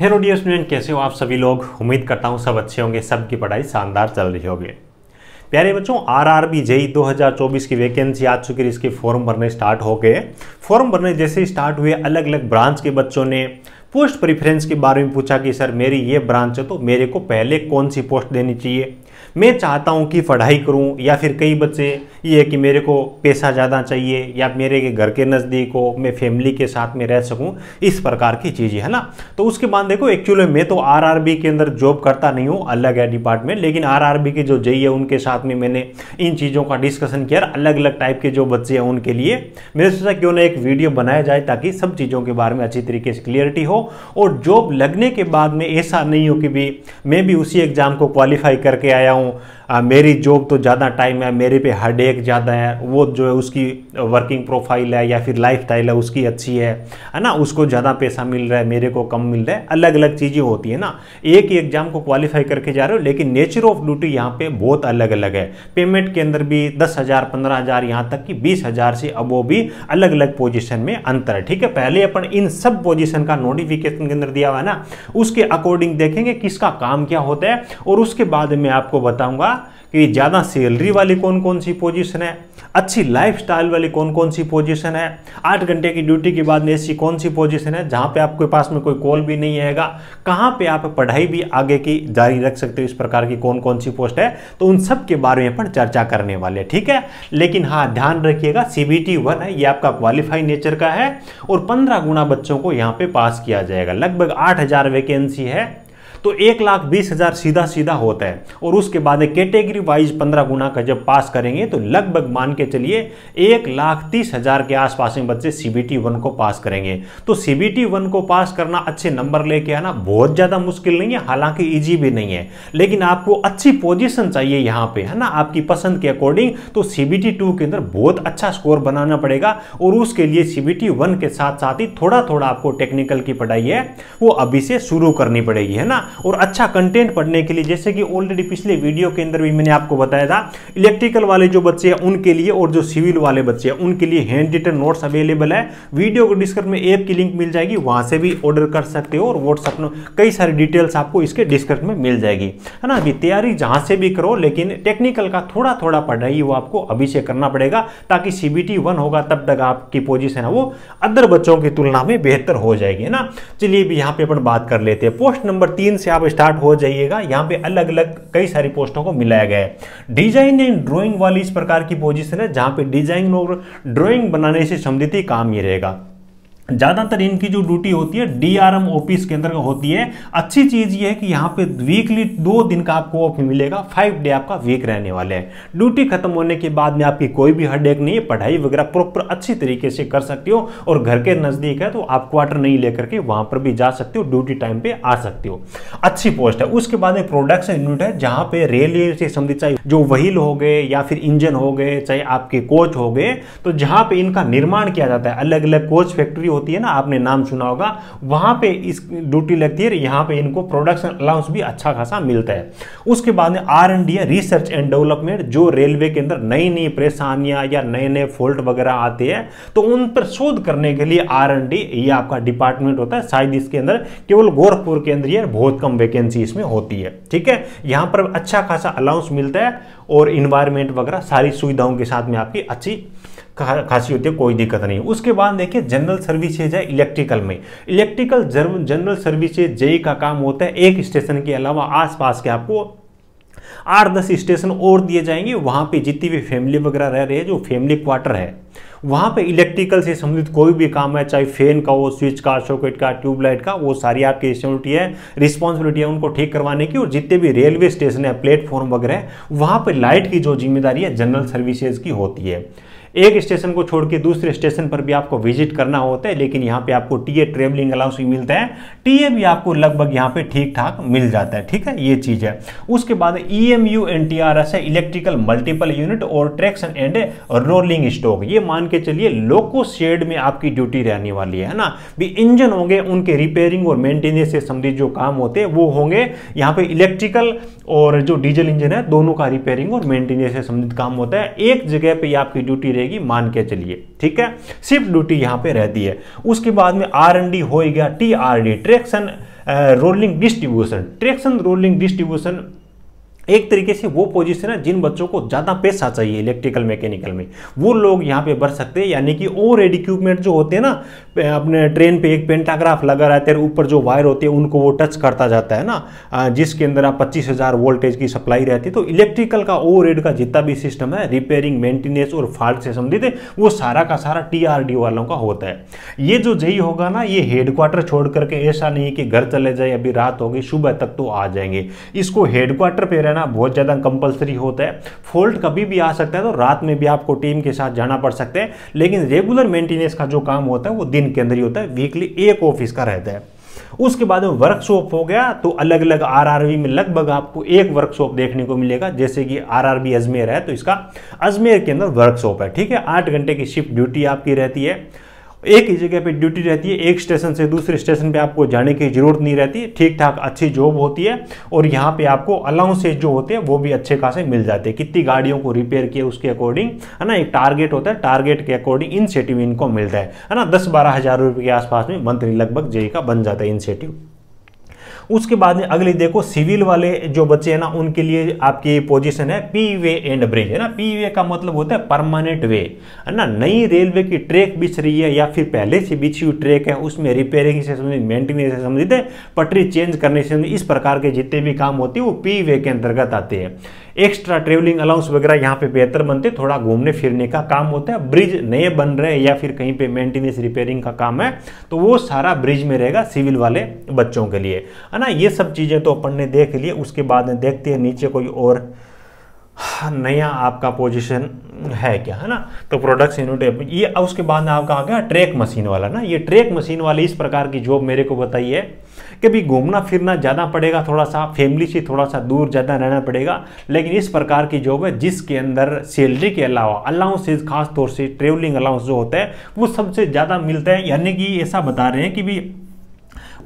Hello dear student, कैसे हो आप सभी लोग। उम्मीद करता हूँ सब अच्छे होंगे, सब की पढ़ाई शानदार चल रही होगी। प्यारे बच्चों, आरआरबी जेई 2024 की वैकेंसी आ चुकी है, इसके फॉर्म भरने स्टार्ट हो गए। फॉर्म भरने जैसे स्टार्ट हुए, अलग अलग ब्रांच के बच्चों ने पोस्ट प्रेफरेंस के बारे में पूछा कि सर मेरी ये ब्रांच है तो मेरे को पहले कौन सी पोस्ट देनी चाहिए, मैं चाहता हूँ कि पढ़ाई करूँ, या फिर कई बच्चे ये है कि मेरे को पैसा ज़्यादा चाहिए या मेरे के घर के नज़दीक हो, मैं फैमिली के साथ में रह सकूँ, इस प्रकार की चीज़ें है ना। तो उसके बाद देखो, एक्चुअली मैं तो आरआरबी के अंदर जॉब करता नहीं हूँ, अलग है डिपार्टमेंट, लेकिन आरआरबी के जो जेई है उनके साथ में मैंने इन चीज़ों का डिस्कशन किया। अलग अलग टाइप के जो बच्चे हैं उनके लिए मैंने सोचा क्यों ना एक वीडियो बनाया जाए ताकि सब चीज़ों के बारे में अच्छी तरीके से क्लियरिटी हो, और जॉब लगने के बाद में ऐसा नहीं हो कि भी मैं भी उसी एग्ज़ाम को क्वालिफाई करके आया हूँ, मेरी जॉब तो ज़्यादा टाइम है, मेरे पे हेडेक ज़्यादा है, वो जो है उसकी वर्किंग प्रोफाइल है या फिर लाइफस्टाइल है उसकी अच्छी है ना, उसको ज़्यादा पैसा मिल रहा है, मेरे को कम मिल रहा है। अलग अलग चीज़ें होती है ना, एक ही एग्जाम को क्वालिफाई करके जा रहे हो, लेकिन नेचर ऑफ ड्यूटी यहाँ पे बहुत अलग अलग है। पेमेंट के अंदर भी 10,000, 15,000, यहाँ तक कि 20,000 से अबो भी अलग अलग पोजिशन में अंतर है। ठीक है, पहले अपन इन सब पोजिशन का नोटिफिकेशन के अंदर दिया हुआ है ना, उसके अकॉर्डिंग देखेंगे किसका काम क्या होता है, और उसके बाद में आपको बताऊंगा कि ज़्यादा सैलरी वाली कौन कौन सी पोजीशन है, अच्छी लाइफस्टाइल वाली कौन कौन सी पोजीशन है, 8 घंटे की ड्यूटी के बाद में ऐसी कौन सी पोजीशन है जहाँ पे आपके पास में कोई कॉल भी नहीं आएगा, कहाँ पे आप पढ़ाई भी आगे की जारी रख सकते हो, इस प्रकार की कौन कौन सी पोस्ट है, तो उन सब के बारे में अपन चर्चा करने वाले। ठीक है, लेकिन हाँ ध्यान रखिएगा, CBT-1 है, ये आपका क्वालिफाई नेचर का है, और 15 गुना बच्चों को यहाँ पे पास किया जाएगा। लगभग 8,000 वैकेंसी है, तो 1,20,000 सीधा सीधा होता है, और उसके बाद कैटेगरी वाइज 15 गुना का जब पास करेंगे तो लगभग मान के चलिए 1,30,000 के आसपास में बच्चे CBT-1 को पास करेंगे। तो CBT-1 को पास करना, अच्छे नंबर लेके आना बहुत ज़्यादा मुश्किल नहीं है, हालांकि इजी भी नहीं है, लेकिन आपको अच्छी पोजीशन चाहिए यहाँ पे है ना, आपकी पसंद के अकॉर्डिंग। तो CBT-2 के अंदर बहुत अच्छा स्कोर बनाना पड़ेगा, और उसके लिए CBT-1 के साथ साथ ही थोड़ा थोड़ा आपको टेक्निकल की पढ़ाई है वो अभी से शुरू करनी पड़ेगी है ना। और अच्छा कंटेंट पढ़ने के लिए, जैसे कि ऑलरेडी पिछले वीडियो के अंदर भी मैंने आपको बताया था, इलेक्ट्रिकल वाले जो बच्चे हैं उनके लिए और जो सिविल वाले बच्चे हैं उनके लिए हैंड रिटन नोट्स अवेलेबल है। वीडियो को डिस्क्रिप्शन में ऐप की लिंक मिल जाएगी, वहां से भी ऑर्डर कर सकते हो, और व्हाट्सएप में कई सारी डिटेल्स आपको इसके डिस्क्रिप्शन में मिल जाएगी है ना। तैयारी जहां से भी करो, लेकिन टेक्निकल का थोड़ा थोड़ा पढ़ाई वो आपको अभी से करना पड़ेगा, ताकि CBT-1 होगा तब तक आपकी पोजीशन है वो अदर बच्चों की तुलना में बेहतर हो जाएगी है ना। चलिए भी यहाँ पे अपन बात कर लेते हैं। पोस्ट नंबर 3 से आप स्टार्ट हो जाइएगा, यहां पे अलग अलग कई सारी पोस्टों को मिलाया गया है। डिजाइन एंड ड्राइंग वाली इस प्रकार की पोजीशन है, जहां पे डिजाइन और ड्राइंग बनाने से संबंधित ही काम ये रहेगा। ज़्यादातर इनकी जो ड्यूटी होती है DRM ऑफिस के अंदर होती है। अच्छी चीज़ ये है कि यहाँ पे वीकली 2 दिन का आपको ऑफ मिलेगा, 5 डे आपका वीक रहने वाले हैं। ड्यूटी खत्म होने के बाद में आपकी कोई भी हेडेक नहीं है, पढ़ाई वगैरह प्रॉपर अच्छी तरीके से कर सकते हो, और घर के नज़दीक है तो आप क्वार्टर नहीं लेकर के वहाँ पर भी जा सकते हो, ड्यूटी टाइम पर आ सकते हो, अच्छी पोस्ट है। उसके बाद एक प्रोडक्शन यूनिट है, जहाँ पे रेलवे से संबंधित चाहे जो व्हील हो गए या फिर इंजन हो गए, चाहे आपके कोच हो गए, तो जहाँ पर इनका निर्माण किया जाता है। अलग अलग कोच फैक्ट्री होती है ना, आपने नाम सुना होगा, वहां पे इस ड्यूटी लगती है। यहां पे इनको प्रोडक्शन अलाउंस भी अच्छा खासा मिलता है। उसके बाद में R&D रिसर्च एंड डेवलपमेंट, जो रेलवे के अंदर नई नई परेशानियां या नए नए फॉल्ट वगैरह आते हैं तो उन पर शोध करने के लिए R&D ये आपका डिपार्टमेंट होता है। शायद इसके अंदर केवल गोरखपुर के अंदर यार बहुत कम वैकेंसी इसमें होती है। ठीक है, यहां पर अच्छा खासा अलाउंस मिलता है, और इन्वायरमेंट वगैरह सारी सुविधाओं के साथ में आपकी अच्छी खासी होती है, कोई दिक्कत नहीं। उसके बाद देखिए जनरल सर्विसेज है इलेक्ट्रिकल में। इलेक्ट्रिकल जनरल सर्विसेज जेई का काम होता है। एक स्टेशन के अलावा आसपास के आपको 8-10 स्टेशन और दिए जाएंगे, वहां पे जितनी भी फैमिली वगैरह रह रही है, जो फैमिली क्वार्टर है वहाँ पे इलेक्ट्रिकल से संबंधित कोई भी काम है, चाहे फैन का हो, स्विच का, सॉकेट का, ट्यूबलाइट का, वो सारी आपकी रिस्पॉन्सिबिलिटी है उनको ठीक करवाने की। और जितने भी रेलवे स्टेशन है, प्लेटफॉर्म वगैरह, वहाँ पे लाइट की जो जिम्मेदारी है जनरल सर्विसेज की होती है। एक स्टेशन को छोड़ के दूसरे स्टेशन पर भी आपको विजिट करना होता है, लेकिन यहाँ पे आपको टीए ट्रेवलिंग अलाउंस भी मिलता है, टीए भी आपको लगभग यहाँ पे ठीक ठाक मिल जाता है। ठीक है, ये चीज़ है। उसके बाद EMU NTRS है, इलेक्ट्रिकल मल्टीपल यूनिट और ट्रैक्शन एंड रोलिंग स्टॉक। ये मान के चलिए लोको शेड में आपकी ड्यूटी रहने वाली है ना, भी इंजन होंगे उनके रिपेयरिंग और मेंटेनेंस से संबंधित जो काम होते हैं वो होंगे। यहाँ पे इलेक्ट्रिकल और जो डीजल इंजन है दोनों का रिपेयरिंग और मेंटेनेंस से संबंधित काम होता है, एक जगह पे आपकी ड्यूटी रहेगी मान के चलिए। ठीक है, शिफ्ट ड्यूटी यहाँ पे रहती है। उसके बाद में R&D हो गया, TRD traction rolling distribution. Traction rolling distribution एक तरीके से वो पोजीशन है जिन बच्चों को ज़्यादा पैसा चाहिए इलेक्ट्रिकल मैकेनिकल में, वो लोग यहाँ पे भर सकते हैं। यानी कि और इक्विपमेंट जो होते हैं ना, अपने ट्रेन पे एक पेंटाग्राफ लगा रहता है, ऊपर जो वायर होते हैं उनको वो टच करता जाता है ना, जिसके अंदर आप 25,000 वोल्टेज की सप्लाई रहती है। तो इलेक्ट्रिकल का ओवरहेड का जितना भी सिस्टम है, रिपेयरिंग, मेंटेनेंस और फॉल्ट से संबंधित, वो सारा का सारा TRD वालों का होता है। ये जो JE होगा ना, ये हेडक्वार्टर छोड़ करके, ऐसा नहीं कि घर चले जाए, अभी रात होगी सुबह तक तो आ जाएंगे, इसको हेडक्वार्टर पर ना बहुत ज्यादा कंपलसरी होता है। फॉल्ट कभी भी आ सकता है, तो रात में भी आपको टीम के साथ जाना पड़ सकता है, लेकिन रेगुलर मेंटेनेंस का जो काम होता है वो दिन के अंदर ही होता है, वीकली एक ऑफिस का रहता है। उसके बाद में वर्कशॉप हो गया, तो अलग अलग RRB में लगभग आपको एक वर्कशॉप देखने को मिलेगा। जैसे कि RRB अजमेर है, तो इसका अजमेर के अंदर वर्कशॉप है, ठीक है। 8 घंटे की शिफ्ट ड्यूटी आपकी रहती है, एक ही जगह पे ड्यूटी रहती है, एक स्टेशन से दूसरे स्टेशन पे आपको जाने की जरूरत नहीं रहती, ठीक ठाक अच्छी जॉब होती है। और यहाँ पे आपको अलाउंसेज जो होते हैं वो भी अच्छे खासे मिल जाते हैं, कितनी गाड़ियों को रिपेयर किया उसके अकॉर्डिंग, है ना। एक टारगेट होता है, टारगेट के अकॉर्डिंग इंसेंटिव इनको मिलता है ना, 10-12 हज़ार रुपये के आसपास में मंथली लगभग JE का बन जाता है इंसेंटिव। उसके बाद में अगली देखो, सिविल वाले जो बच्चे हैं ना, उनके लिए आपकी पोजीशन है पी वे एंड ब्रिज, है ना। पी वे का मतलब होता है परमानेंट वे, है ना, नई रेलवे की ट्रैक बिछ रही है या फिर पहले से बिछी हुई ट्रैक है, उसमें रिपेयरिंग से संबंधित, मेंटेनेंस से संबंधित है, पटरी चेंज करने से संबंधित, इस प्रकार के जितने भी काम होते हैं वो पी वे के अंतर्गत आते हैं। एक्स्ट्रा ट्रेवलिंग अलाउंस वगैरह यहाँ पे बेहतर बनते, थोड़ा घूमने फिरने का काम होता है। ब्रिज नए बन रहे हैं या फिर कहीं पे मेंटेनेंस रिपेयरिंग का काम है, तो वो सारा ब्रिज में रहेगा सिविल वाले बच्चों के लिए, है ना। ये सब चीज़ें तो अपन ने देख लिए। उसके बाद में देखते हैं नीचे कोई और नया आपका पोजीशन है क्या, है ना। तो प्रोडक्ट्स यूनिट ये, उसके बाद में आपका आ गया ट्रैक मशीन वाला ना। ये ट्रैक मशीन वाली इस प्रकार की जॉब मेरे को बताइए कि भी घूमना फिरना ज़्यादा पड़ेगा, थोड़ा सा फैमिली से थोड़ा सा दूर ज़्यादा रहना पड़ेगा, लेकिन इस प्रकार की जॉब है जिसके अंदर सैलरी के अलावा अलाउंसेज, खास तौर से ट्रेवलिंग अलाउंस जो होता है वो सबसे ज़्यादा मिलता है। यानी कि ऐसा बता रहे हैं कि भी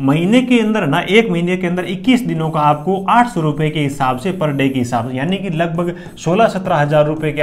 महीने के अंदर ना, एक महीने के अंदर 21 दिनों का आपको 800 रुपये के हिसाब से, पर डे के हिसाब से, यानी कि लगभग 16-17 हज़ार रुपये के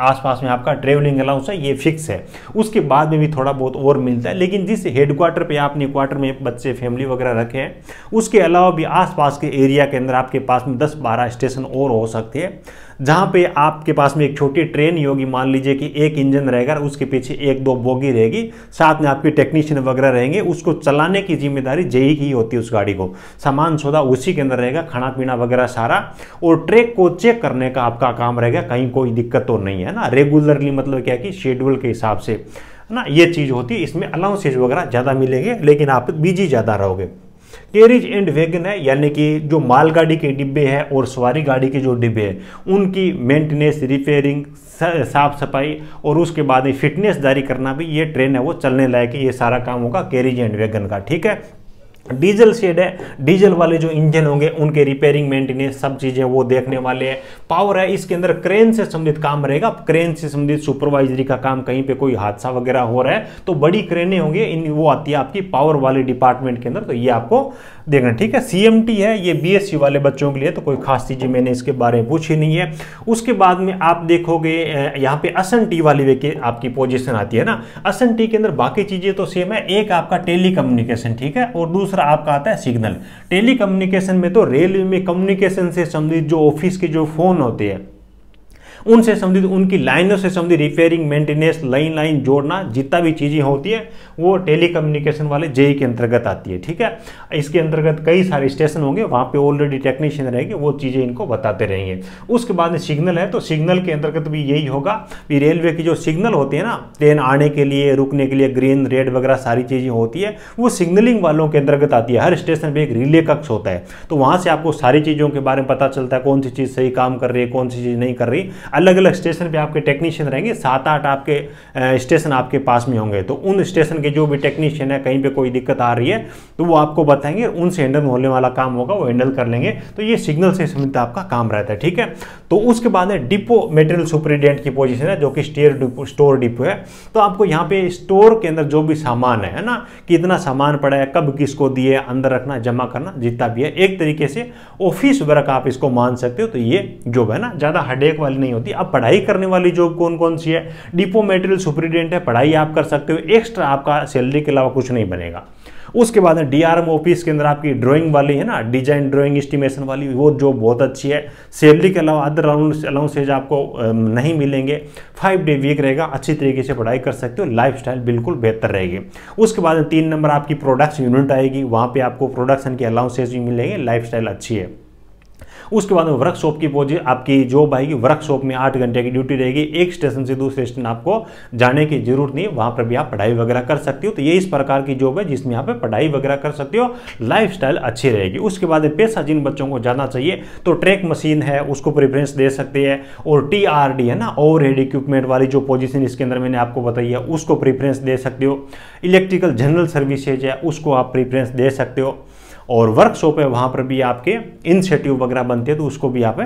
आसपास में आपका ट्रेवलिंग अलाउंस है, ये फिक्स है। उसके बाद में भी थोड़ा बहुत और मिलता है, लेकिन जिस हेडक्वार्टर पे आपने क्वार्टर में बच्चे फैमिली वगैरह रखे हैं, उसके अलावा भी आसपास के एरिया के अंदर आपके पास में 10-12 स्टेशन और हो सकते हैं, जहाँ पे आपके पास में एक छोटी ट्रेन ही होगी। मान लीजिए कि एक इंजन रहेगा, उसके पीछे 1-2 बोगी रहेगी, साथ में आपके टेक्नीशियन वगैरह रहेंगे, उसको चलाने की जिम्मेदारी JE की होती है। उस गाड़ी को सामान सौदा उसी के अंदर रहेगा, खाना पीना वगैरह सारा, और ट्रैक को चेक करने का आपका काम रहेगा, कहीं कोई दिक्कत तो नहीं है ना। रेगुलरली मतलब क्या कि शेड्यूल के हिसाब से, है ना, ये चीज़ होती है। इसमें अलाउंसेज वगैरह ज़्यादा मिलेंगे, लेकिन आप बिजी ज़्यादा रहोगे। कैरिज एंड वैगन है, यानी कि जो मालगाड़ी के डिब्बे हैं और सवारी गाड़ी के जो डिब्बे हैं, उनकी मेंटेनेंस, रिपेयरिंग, साफ सफाई और उसके बाद में फिटनेस जारी करना भी, ये ट्रेन है वो चलने लायक है, ये सारा काम होगा कैरिज एंड वैगन का, ठीक है। डीजल शेड है, डीजल वाले जो इंजन होंगे उनके रिपेयरिंग, मेंटेनेंस, सब चीज़ें वो देखने वाले हैं। पावर है, इसके अंदर क्रेन से संबंधित काम रहेगा, क्रेन से संबंधित सुपरवाइजरी का काम, कहीं पे कोई हादसा वगैरह हो रहा है तो बड़ी क्रेनें होंगी, इन वो आती है आपकी पावर वाले डिपार्टमेंट के अंदर, तो ये आपको देखना, ठीक है। CMT है, ये BSc वाले बच्चों के लिए, तो कोई खास चीज़ें मैंने इसके बारे में पूछी नहीं है। उसके बाद में आप देखोगे यहाँ पे SNT वाली आपकी पोजीशन आती है ना। SNT के अंदर बाकी चीज़ें तो सेम है, एक आपका टेलीकम्युनिकेशन, ठीक है, और दूसरा आपका आता है सिग्नल। टेलीकम्युनिकेशन में तो रेलवे में कम्युनिकेशन से संबंधित जो ऑफिस के जो फोन होते हैं उनसे संबंधित, उनकी लाइनों से संबंधित रिपेयरिंग, मेंटेनेंस, लाइन जोड़ना, जितना भी चीज़ें होती है वो टेलीकम्युनिकेशन वाले JE के अंतर्गत आती है, ठीक है। इसके अंतर्गत कई सारे स्टेशन होंगे, वहाँ पे ऑलरेडी टेक्नीशियन रहेंगे, वो चीज़ें इनको बताते रहेंगे। उसके बाद में सिग्नल है, तो सिग्नल के अंतर्गत भी यही होगा कि रेलवे की जो सिग्नल होते हैं ना, ट्रेन आने के लिए, रुकने के लिए, ग्रीन रेड वगैरह सारी चीज़ें होती है, वो सिग्नलिंग वालों के अंतर्गत आती है। हर स्टेशन पर एक रिले कक्ष होता है, तो वहाँ से आपको सारी चीज़ों के बारे में पता चलता है, कौन सी चीज़ सही काम कर रही है, कौन सी चीज़ नहीं कर रही। अलग अलग स्टेशन पे आपके टेक्नीशियन रहेंगे, 7-8 आपके स्टेशन आपके पास में होंगे, तो उन स्टेशन के जो भी टेक्नीशियन है, कहीं पे कोई दिक्कत आ रही है तो वो आपको बताएंगे, उनसे हैंडल होने वाला काम होगा वो हैंडल कर लेंगे। तो ये सिग्नल से संबंधित आपका काम रहता है, ठीक है। तो उसके बाद है डिपो मटेरियल सुपरिटेंडेंट की पोजीशन है, जो कि स्टोर डिपो है। तो आपको यहाँ पे स्टोर के अंदर जो भी सामान है ना, कितना सामान पड़ा है, कब किसको दिए, अंदर रखना, जमा करना, जितना भी है, एक तरीके से ऑफिस वर्क आप इसको मान सकते हो। तो ये जॉब है ना ज़्यादा हेडेक वाली नहीं होती। अब पढ़ाई करने वाली जॉब कौन कौन सी है? डिपो मटेरियल सुपरिटेंडेंट है, पढ़ाई आप कर सकते हो, एक्स्ट्रा आपका सैलरी के अलावा कुछ नहीं बनेगा। उसके बाद है डीआरएम ऑफिस के अंदर आपकी ड्राइंग वाली है ना, डिजाइन ड्राइंग एस्टिमेशन वाली, वो जो बहुत अच्छी है। सैलरी के अलावा अदर अलाउंसेज आपको नहीं मिलेंगे। 5 डे वीक रहेगा, अच्छी तरीके से पढ़ाई कर सकते हो, लाइफस्टाइल बिल्कुल बेहतर रहेगी। उसके बाद 3 नंबर आपकी प्रोडक्ट्स यूनिट आएगी, वहाँ पे आपको प्रोडक्शन के अलाउंसेज भी मिलेंगे, लाइफस्टाइल अच्छी है। उसके बाद में वर्कशॉप की पोजीशन आपकी जॉब आएगी, वर्कशॉप में 8 घंटे की ड्यूटी रहेगी, एक स्टेशन से दूसरे स्टेशन आपको जाने की जरूरत नहीं है, वहां पर भी आप पढ़ाई वगैरह कर सकते हो। तो ये इस प्रकार की जॉब है जिसमें आप पढ़ाई वगैरह कर सकते हो, लाइफस्टाइल अच्छी रहेगी। उसके बाद पैसा जिन बच्चों को जाना चाहिए तो ट्रैक मशीन है उसको प्रेफरेंस दे सकते हैं, और टीआरडी है ना, ओवरहेड इक्विपमेंट वाली जो पोजीशन इसके अंदर मैंने आपको बताई है उसको प्रेफरेंस दे सकते हो। इलेक्ट्रिकल जनरल सर्विसेज है उसको आप प्रेफरेंस दे सकते हो, और वर्कशॉप है वहाँ पर भी आपके इंसेंटिव वगैरह बनते हैं तो उसको भी आप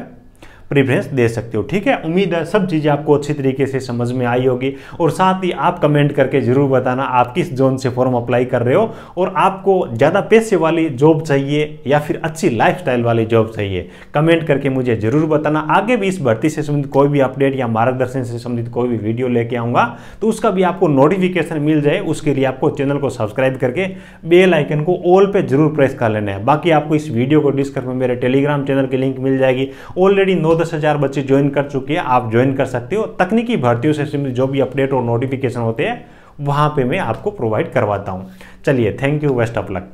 प्रेफरेंस दे सकते हो। ठीक है, उम्मीद है सब चीज़ें आपको अच्छी तरीके से समझ में आई होगी, और साथ ही आप कमेंट करके जरूर बताना आप किस जोन से फॉर्म अप्लाई कर रहे हो, और आपको ज़्यादा पैसे वाली जॉब चाहिए या फिर अच्छी लाइफस्टाइल वाली जॉब चाहिए, कमेंट करके मुझे ज़रूर बताना। आगे भी इस भर्ती से संबंधित कोई भी अपडेट या मार्गदर्शन से संबंधित कोई भी वीडियो लेके आऊँगा, तो उसका भी आपको नोटिफिकेशन मिल जाए, उसके लिए आपको चैनल को सब्सक्राइब करके बेल आइकन को ऑल पर जरूर प्रेस कर लेना है। बाकी आपको इस वीडियो को डिस्क्रिप्शन में मेरे टेलीग्राम चैनल की लिंक मिल जाएगी, ऑलरेडी 10,000 बच्चे ज्वाइन कर चुके हैं, आप ज्वाइन कर सकते हो। तकनीकी भर्तियों से संबंधित जो भी अपडेट और नोटिफिकेशन होते हैं वहां पे मैं आपको प्रोवाइड करवाता हूं। चलिए, thank you, best of luck.